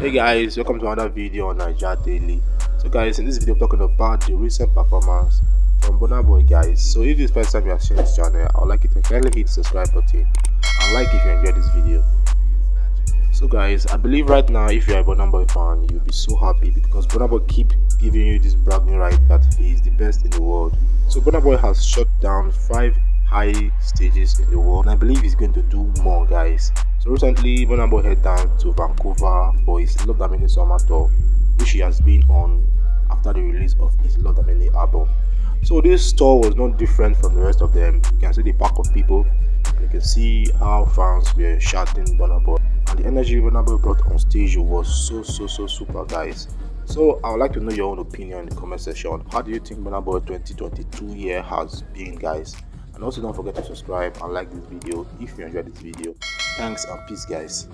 Hey guys, welcome to another video on Naija Daily. So guys, in this video I'm talking about the recent performance from Burna Boy, guys. So if this first time you have seen this channel, I would like you to kindly hit the subscribe button and like if you enjoyed this video. So guys, I believe right now if you are a Burna Boy fan, you'll be so happy because Burna Boy keeps giving you this bragging right that he is the best in the world. So Burna Boy has shut down 5 high stages in the world, and I believe he's going to do more, guys. So recently Burna Boy head down to Vancouver for his Love Damini summer tour, which he has been on after the release of his Love Damini album. So this tour was not different from the rest of them. You can see the pack of people, you can see how fans were shouting Burna Boy, and the energy Burna Boy brought on stage was so super, guys. So I would like to know your own opinion in the comment section. How do you think Burna Boy 2022 year has been, guys? And also don't forget to subscribe and like this video if you enjoyed this video. Thanks and peace, guys.